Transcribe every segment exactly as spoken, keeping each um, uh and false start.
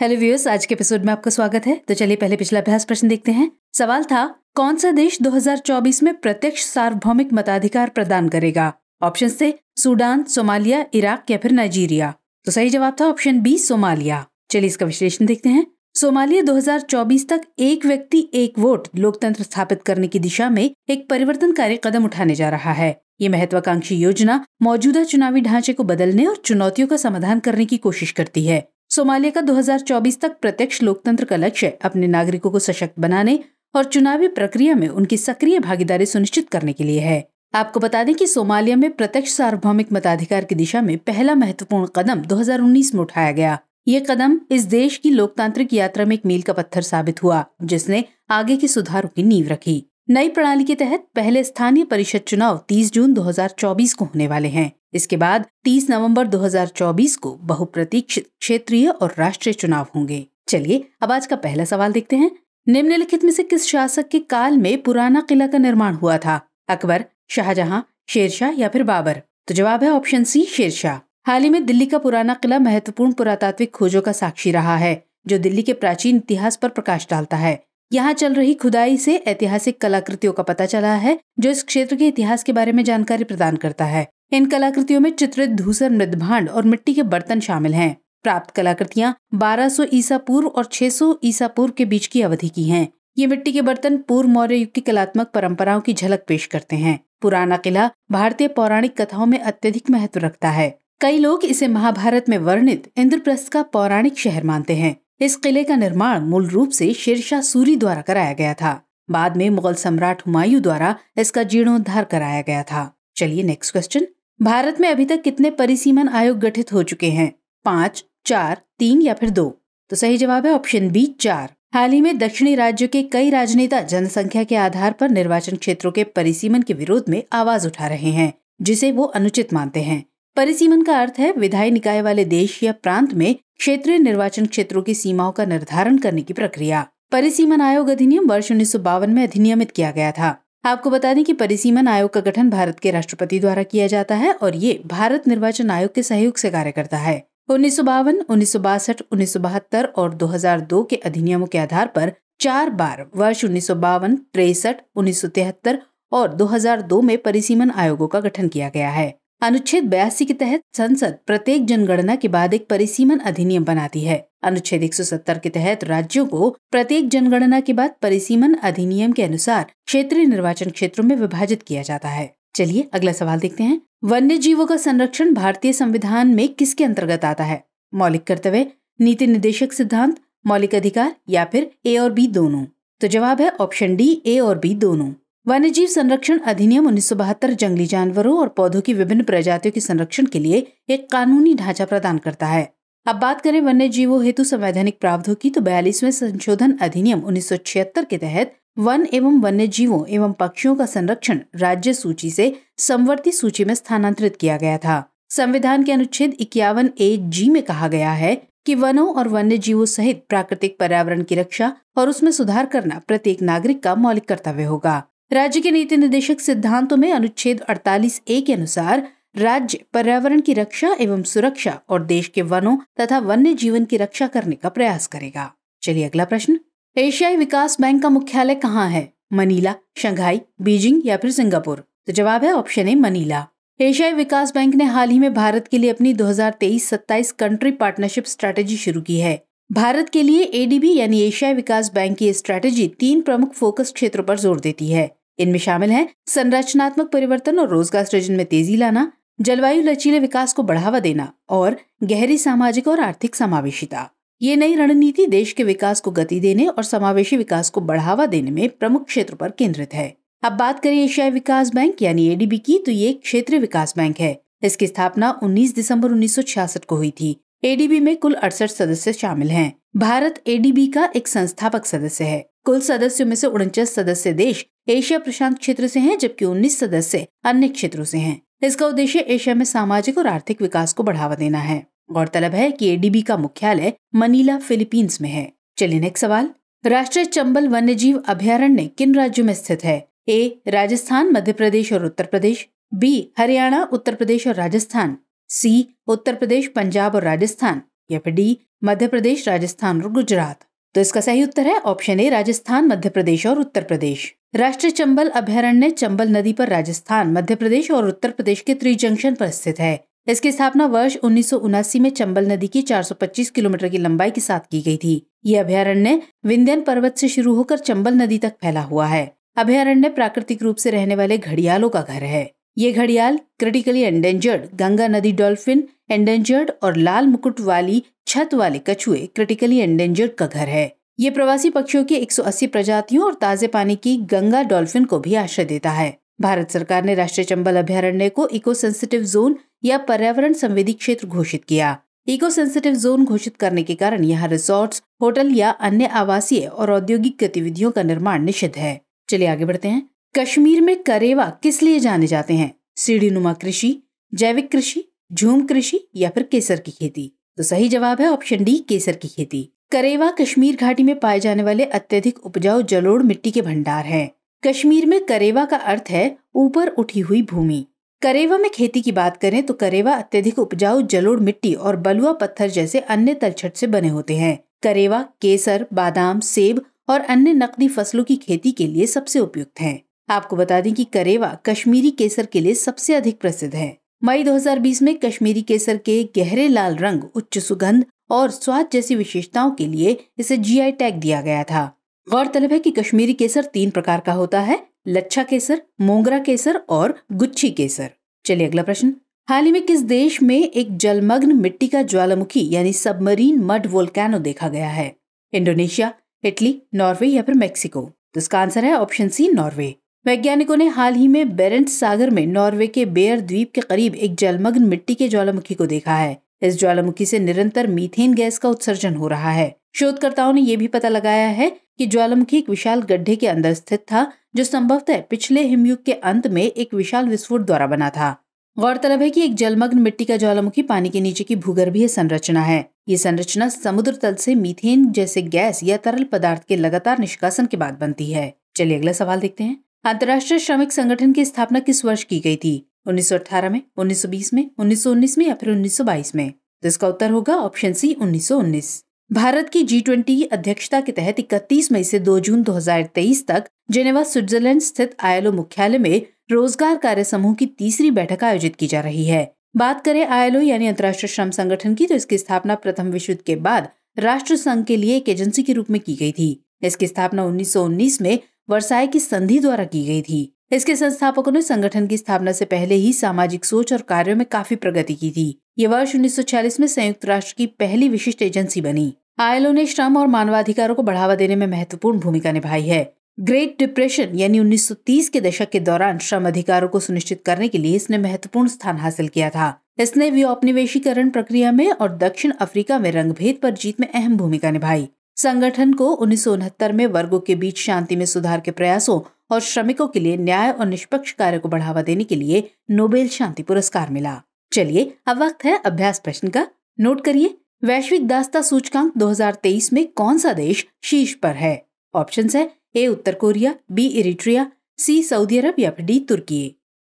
Hello viewers, आज के episode में आपका स्वागत है। तो चलिए पहले पिछला अभ्यास प्रश्न देखते हैं। सवाल था, कौन सा देश दो हज़ार चौबीस में प्रत्यक्ष सार्वभौमिक मताधिकार प्रदान करेगा? ऑप्शन थे सूडान, सोमालिया, इराक या फिर नाइजीरिया। तो सही जवाब था ऑप्शन बी, सोमालिया। चलिए इसका विश्लेषण देखते हैं। सोमालिया दो हज़ार चौबीस तक एक व्यक्ति एक वोट लोकतंत्र स्थापित करने की दिशा में एक परिवर्तनकारी कदम उठाने जा रहा है। ये महत्वाकांक्षी योजना मौजूदा चुनावी ढांचे को बदलने और चुनौतियों का समाधान करने की कोशिश करती है। सोमालिया का दो हज़ार चौबीस तक प्रत्यक्ष लोकतंत्र का लक्ष्य अपने नागरिकों को सशक्त बनाने और चुनावी प्रक्रिया में उनकी सक्रिय भागीदारी सुनिश्चित करने के लिए है। आपको बता दें कि सोमालिया में प्रत्यक्ष सार्वभौमिक मताधिकार की दिशा में पहला महत्वपूर्ण कदम दो हज़ार उन्नीस में उठाया गया। ये कदम इस देश की लोकतांत्रिक यात्रा में एक मील का पत्थर साबित हुआ, जिसने आगे के सुधारों की नींव रखी। नई प्रणाली के तहत पहले स्थानीय परिषद चुनाव तीस जून दो हज़ार चौबीस को होने वाले हैं। इसके बाद तीस नवंबर दो हज़ार चौबीस को बहुप्रतीक्षित क्षेत्रीय और राष्ट्रीय चुनाव होंगे। चलिए अब आज का पहला सवाल देखते हैं। निम्नलिखित में से किस शासक के काल में पुराना किला का निर्माण हुआ था? अकबर, शाहजहां, शेरशाह या फिर बाबर? तो जवाब है ऑप्शन सी, शेरशाह। हाल ही में दिल्ली का पुराना किला महत्वपूर्ण पुरातात्विक खोजों का साक्षी रहा है, जो दिल्ली के प्राचीन इतिहास पर प्रकाश डालता है। यहाँ चल रही खुदाई से ऐतिहासिक कलाकृतियों का पता चला है, जो इस क्षेत्र के इतिहास के बारे में जानकारी प्रदान करता है। इन कलाकृतियों में चित्रित धूसर मृदभांड और मिट्टी के बर्तन शामिल हैं। प्राप्त कलाकृतियाँ बारह सौ ईसा पूर्व और छह सौ ईसा पूर्व के बीच की अवधि की हैं। ये मिट्टी के बर्तन पूर्व मौर्य युग की कलात्मक परंपराओं की झलक पेश करते हैं। पुराना किला भारतीय पौराणिक कथाओं में अत्यधिक महत्व रखता है। कई लोग इसे महाभारत में वर्णित इंद्रप्रस्थ का पौराणिक शहर मानते हैं। इस किले का निर्माण मूल रूप से शेरशाह सूरी द्वारा कराया गया था। बाद में मुगल सम्राट हुमायूं द्वारा इसका जीर्णोद्धार कराया गया था। चलिए नेक्स्ट क्वेश्चन। भारत में अभी तक कितने परिसीमन आयोग गठित हो चुके हैं? पाँच, चार, तीन या फिर दो? तो सही जवाब है ऑप्शन बी, चार। हाल ही में दक्षिणी राज्यों के कई राजनेता जनसंख्या के आधार पर निर्वाचन क्षेत्रों के परिसीमन के विरोध में आवाज उठा रहे हैं, जिसे वो अनुचित मानते हैं। परिसीमन का अर्थ है विधायी निकाय वाले देश या प्रांत में क्षेत्रीय निर्वाचन क्षेत्रों की सीमाओं का निर्धारण करने की प्रक्रिया। परिसीमन आयोग अधिनियम वर्ष उन्नीस सौ बावन में अधिनियमित किया गया था। आपको बता दें कि परिसीमन आयोग का गठन भारत के राष्ट्रपति द्वारा किया जाता है और ये भारत निर्वाचन आयोग के सहयोग से कार्य करता है। उन्नीस सौ बावन, उन्नीस सौ बासठ, उन्नीस सौ बहत्तर और दो हजार दो के अधिनियमों के आधार पर चार बार वर्ष उन्नीस सौ बावन, तिरेसठ, उन्नीस सौ तिहत्तर और दो हजार दो में परिसीमन आयोगों का गठन किया गया है। अनुच्छेद बयासी के तहत संसद प्रत्येक जनगणना के बाद एक परिसीमन अधिनियम बनाती है। अनुच्छेद एक सौ सत्तर के तहत राज्यों को प्रत्येक जनगणना के बाद परिसीमन अधिनियम के अनुसार क्षेत्रीय निर्वाचन क्षेत्रों में विभाजित किया जाता है। चलिए अगला सवाल देखते हैं। वन्य जीवों का संरक्षण भारतीय संविधान में किसके अंतर्गत आता है? मौलिक कर्तव्य, नीति निर्देशक सिद्धांत, मौलिक अधिकार या फिर ए और बी दोनों? तो जवाब है ऑप्शन डी, ए और बी दोनों। वन्य जीव संरक्षण अधिनियम उन्नीस सौ बहत्तर जंगली जानवरों और पौधों की विभिन्न प्रजातियों के संरक्षण के लिए एक कानूनी ढांचा प्रदान करता है। अब बात करें वन्य जीवों हेतु संवैधानिक प्रावधानों की, तो बयालीसवें संशोधन अधिनियम उन्नीस सौ छिहत्तर के तहत वन एवं वन्य जीवों एवं पक्षियों का संरक्षण राज्य सूची से समवर्ती सूची में स्थानांतरित किया गया था। संविधान के अनुच्छेद इक्यावन ए जी में कहा गया है कि वनों और वन्य जीवों सहित प्राकृतिक पर्यावरण की रक्षा और उसमें सुधार करना प्रत्येक नागरिक का मौलिक कर्तव्य होगा। राज्य के नीति निर्देशक सिद्धांतों में अनुच्छेद अड़तालीस ए के अनुसार राज्य पर्यावरण की रक्षा एवं सुरक्षा और देश के वनों तथा वन्य जीवन की रक्षा करने का प्रयास करेगा। चलिए अगला प्रश्न। एशियाई विकास बैंक का मुख्यालय कहाँ है? मनीला, शंघाई, बीजिंग या फिर सिंगापुर? तो जवाब है ऑप्शन ए, मनीला। एशियाई विकास बैंक ने हाल ही में भारत के लिए अपनी दो हज़ार तेईस सत्ताईस कंट्री पार्टनरशिप स्ट्रैटेजी शुरू की है। भारत के लिए एडीबी यानी एशियाई विकास बैंक की स्ट्रैटेजी तीन प्रमुख फोकस क्षेत्रों पर जोर देती है। इनमें शामिल हैं संरचनात्मक परिवर्तन और रोजगार सृजन में तेजी लाना, जलवायु लचीले विकास को बढ़ावा देना और गहरी सामाजिक और आर्थिक समावेशिता। ये नई रणनीति देश के विकास को गति देने और समावेशी विकास को बढ़ावा देने में प्रमुख क्षेत्र पर केंद्रित है। अब बात करें एशियाई विकास बैंक यानी एडीबी की, तो ये क्षेत्रीय विकास बैंक है। इसकी स्थापना उन्नीस दिसंबर उन्नीस सौ छियासठ को हुई थी। एडीबी में कुल अड़सठ सदस्य शामिल हैं। भारत एडीबी का एक संस्थापक सदस्य है। कुल सदस्यों में से उनचास सदस्य देश एशिया प्रशांत क्षेत्र से हैं, जबकि उन्नीस सदस्य अन्य क्षेत्रों से हैं। इसका उद्देश्य एशिया में सामाजिक और आर्थिक विकास को बढ़ावा देना है। गौरतलब है कि एडीबी का मुख्यालय मनीला, फिलीपींस में है। चलिए नेक्स्ट सवाल। राष्ट्रीय चंबल वन्यजीव अभयारण्य किन राज्यों में स्थित है? ए, राजस्थान, मध्य प्रदेश और उत्तर प्रदेश, बी, हरियाणा, उत्तर प्रदेश और राजस्थान, सी, उत्तर प्रदेश, पंजाब और राजस्थान या फिर डी मध्य प्रदेश, राजस्थान और गुजरात। तो इसका सही उत्तर है ऑप्शन ए राजस्थान, मध्य प्रदेश और उत्तर प्रदेश। राष्ट्रीय चंबल अभ्यारण्य चंबल नदी पर राजस्थान, मध्य प्रदेश और उत्तर प्रदेश के त्रिजंक्शन पर स्थित है। इसकी स्थापना वर्ष उन्नीस सौ उनासी में चंबल नदी की चार सौ पच्चीस किलोमीटर की लंबाई के साथ की गई थी। ये अभ्यारण्य विंध्यन पर्वत से शुरू होकर चंबल नदी तक फैला हुआ है। अभ्यारण्य प्राकृतिक रूप से रहने वाले घड़ियालों का घर है। ये घड़ियाल क्रिटिकली एंडेंजर्ड गंगा नदी डॉल्फिन, एंडेंजर्ड और लाल मुकुट वाली छत वाले कछुए क्रिटिकली एंडेंजर्ड का घर है। ये प्रवासी पक्षियों की एक सौ अस्सी प्रजातियों और ताजे पानी की गंगा डॉल्फिन को भी आश्रय देता है। भारत सरकार ने राष्ट्रीय चंबल अभ्यारण्य को इको सेंसिटिव जोन या पर्यावरण संवेदी क्षेत्र घोषित किया। इको सेंसिटिव जोन घोषित करने के कारण यहाँ रिसोर्ट्स, होटल या अन्य आवासीय और औद्योगिक गतिविधियों का निर्माण निषिद्ध है। चलिए आगे बढ़ते हैं। कश्मीर में करेवा किस लिए जाने जाते हैं? सीढ़ी नुमा कृषि, जैविक कृषि, झूम कृषि या फिर केसर की खेती। तो सही जवाब है ऑप्शन डी केसर की खेती। करेवा कश्मीर घाटी में पाए जाने वाले अत्यधिक उपजाऊ जलोढ़ मिट्टी के भंडार हैं। कश्मीर में करेवा का अर्थ है ऊपर उठी हुई भूमि। करेवा में खेती की बात करें तो करेवा अत्यधिक उपजाऊ जलोढ़ मिट्टी और बलुआ पत्थर जैसे अन्य तलछट से बने होते हैं। करेवा केसर, बादाम, सेब और अन्य नकदी फसलों की खेती के लिए सबसे उपयुक्त है। आपको बता दें कि करेवा कश्मीरी केसर के लिए सबसे अधिक प्रसिद्ध है। मई दो हज़ार बीस में कश्मीरी केसर के गहरे लाल रंग, उच्च सुगंध और स्वाद जैसी विशेषताओं के लिए इसे जीआई टैग दिया गया था। गौरतलब है कि कश्मीरी केसर तीन प्रकार का होता है, लच्छा केसर, मोंगरा केसर और गुच्छी केसर। चलिए अगला प्रश्न। हाल ही में किस देश में एक जलमग्न मिट्टी का ज्वालामुखी यानी सबमरीन मड वोल्केनो देखा गया है? इंडोनेशिया, इटली, नॉर्वे या फिर मेक्सिको। तो इसका आंसर है ऑप्शन सी नॉर्वे। वैज्ञानिकों ने हाल ही में बेरेंट्स सागर में नॉर्वे के बेयर द्वीप के करीब एक जलमग्न मिट्टी के ज्वालामुखी को देखा है। इस ज्वालामुखी से निरंतर मीथेन गैस का उत्सर्जन हो रहा है। शोधकर्ताओं ने यह भी पता लगाया है कि ज्वालामुखी एक विशाल गड्ढे के अंदर स्थित था जो संभवतः पिछले हिमयुग के अंत में एक विशाल विस्फोट द्वारा बना था। गौरतलब है कि एक जलमग्न मिट्टी का ज्वालामुखी पानी के नीचे की भूगर्भीय संरचना है। ये संरचना समुद्र तल से मीथेन जैसे गैस या तरल पदार्थ के लगातार निष्कासन के बाद बनती है। चलिए अगला सवाल देखते हैं। अंतर्राष्ट्रीय श्रमिक संगठन की स्थापना किस वर्ष की गई थी? उन्नीस सौ अठारह में, उन्नीस सौ बीस में, उन्नीस सौ उन्नीस में या फिर उन्नीस सौ बाईस में। तो इसका उत्तर होगा ऑप्शन सी उन्नीस सौ उन्नीस। भारत की जी ट्वेंटी अध्यक्षता के तहत इकतीस मई से दो जून दो हज़ार तेईस तक जिनेवा स्विट्जरलैंड स्थित आईएलओ मुख्यालय में रोजगार कार्य समूह की तीसरी बैठक आयोजित की जा रही है। बात करें आईएलओ यानी अंतर्राष्ट्रीय श्रम संगठन की तो इसकी स्थापना प्रथम विश्व युद्ध के बाद राष्ट्र संघ के लिए एक एजेंसी के रूप में की गई थी। इसकी स्थापना उन्नीस सौ उन्नीस में वर्साय की संधि द्वारा की गई थी। इसके संस्थापकों ने संगठन की स्थापना से पहले ही सामाजिक सोच और कार्यों में काफी प्रगति की थी। ये वर्ष उन्नीस सौ छियालीस में संयुक्त राष्ट्र की पहली विशिष्ट एजेंसी बनी। आईएलओ ने श्रम और मानवाधिकारों को बढ़ावा देने में महत्वपूर्ण भूमिका निभाई है। ग्रेट डिप्रेशन यानी उन्नीस सौ तीस के दशक के दौरान श्रम अधिकारों को सुनिश्चित करने के लिए इसने महत्वपूर्ण स्थान हासिल किया था। इसने व्योपनिवेशीकरण प्रक्रिया में और दक्षिण अफ्रीका में रंगभेद पर जीत में अहम भूमिका निभाई। संगठन को उन्नीस सौ उनहत्तर में वर्गों के बीच शांति में सुधार के प्रयासों और श्रमिकों के लिए न्याय और निष्पक्ष कार्य को बढ़ावा देने के लिए नोबेल शांति पुरस्कार मिला। चलिए अब वक्त है अभ्यास प्रश्न का। नोट करिए, वैश्विक दासता सूचकांक दो हज़ार तेईस में कौन सा देश शीर्ष पर है? ऑप्शंस है ए उत्तर Korea, B Eritrea, C Saudi अरब या फिर डी तुर्की।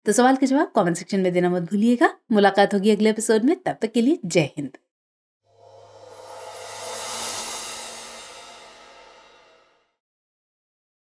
तो सवाल का जवाब कमेंट सेक्शन में देना मत भूलिएगा। मुलाकात होगी अगले एपिसोड में, तब तक के लिए जय हिंद।